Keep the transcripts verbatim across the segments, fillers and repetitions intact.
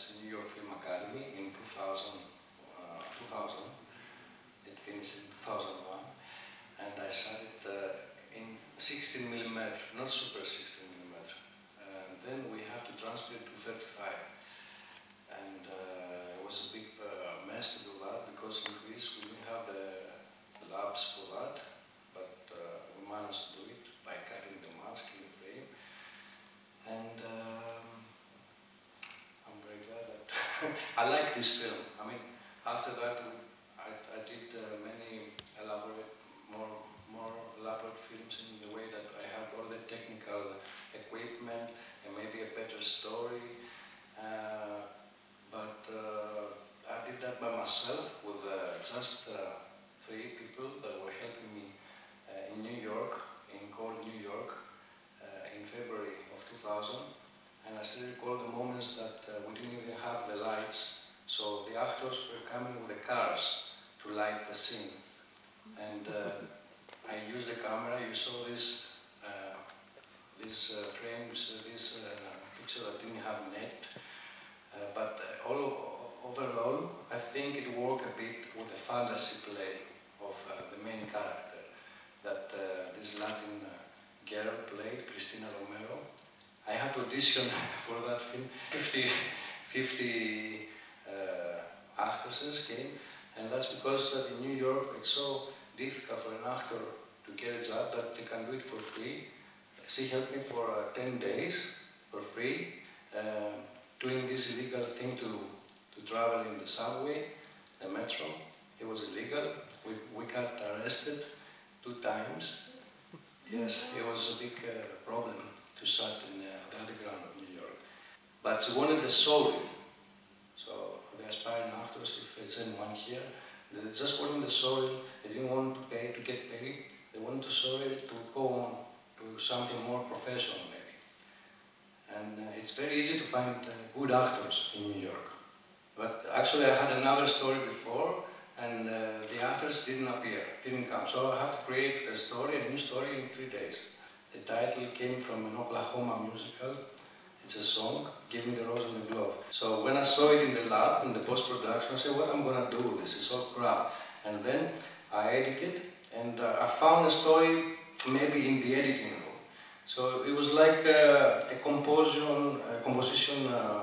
Kazilakis' New York Film Academy in two thousand, it finished in two thousand one, and I shot it uh, in sixteen millimeter, not super sixteen millimeter, and then we have to transfer it to thirty-five, and uh, it was a big uh, mess to do that, because in Greece we didn't have the labs for that, but uh, we managed to do it by cutting the mask in the frame, and um, I'm very glad that I like this film. I mean, after that I, I did uh, many elaborate, more, more elaborate films in the way that I have all the technical equipment and maybe a better story, uh, but uh, I did that by myself with uh, just uh, three people that were helping me uh, in New York, in cold New York, uh, in February of two thousand. And I still recall the moments that uh, we didn't even have the lights, so the actors were coming with the cars to light the scene. And uh, I used the camera. You saw this, uh, this uh, frame, this uh, picture that didn't have net. Uh, but uh, all, overall, I think it worked a bit with the fantasy play of uh, the main character that uh, this Latin uh, girl played, Christina Romero. I had to audition for that film. fifty, fifty uh, actresses came, and that's because that in New York it's so difficult for an actor to get a job that they can do it for free. She helped me for uh, ten days for free, uh, doing this illegal thing to, to travel in the subway, the metro. It was illegal. We, we got arrested. Two times. Yes, it was a big uh, problem to start in uh, the underground of New York. But she wanted the story. So the aspiring actors, if there's anyone here, they just wanted the story. They didn't want to pay to get paid. They wanted the story to go on to something more professional, maybe. And uh, it's very easy to find uh, good actors in New York. But actually, I had another story before, and uh, the actors didn't appear, didn't come. So I have to create a story, a new story in three days. The title came from an Oklahoma musical. It's a song, Give Me the Rose and the Glove. So when I saw it in the lab, in the post-production, I said, what am I going to do with this? It's all crap. And then I edited, and uh, I found a story maybe in the editing room. So it was like uh, a composition, uh, composition uh,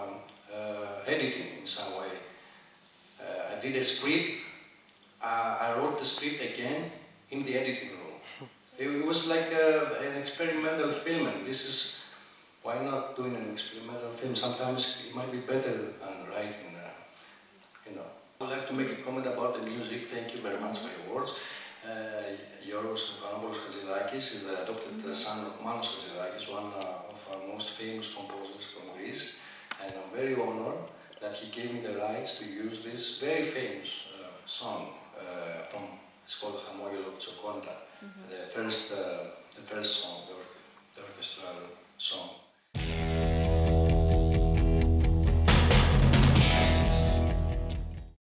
uh, editing in some way. Uh, I did a script. Uh, I wrote the script again in the editing room. It, it was like a, an experimental film, and this is why not doing an experimental film? Sometimes it might be better than writing. Uh, you know, I would like to make a comment about the music. Thank you very much for your words. Uh, Georg Stokhanopoulos Kazilakis is the adopted uh, son of Manos Kazilakis, one uh, of our most famous composers from Greece, and I'm very honored that he gave me the rights to use this very famous uh, song. Uh, from, it's called Hamoyal of Choconta, mm-hmm. the first, uh, the first song, the, the orchestral song.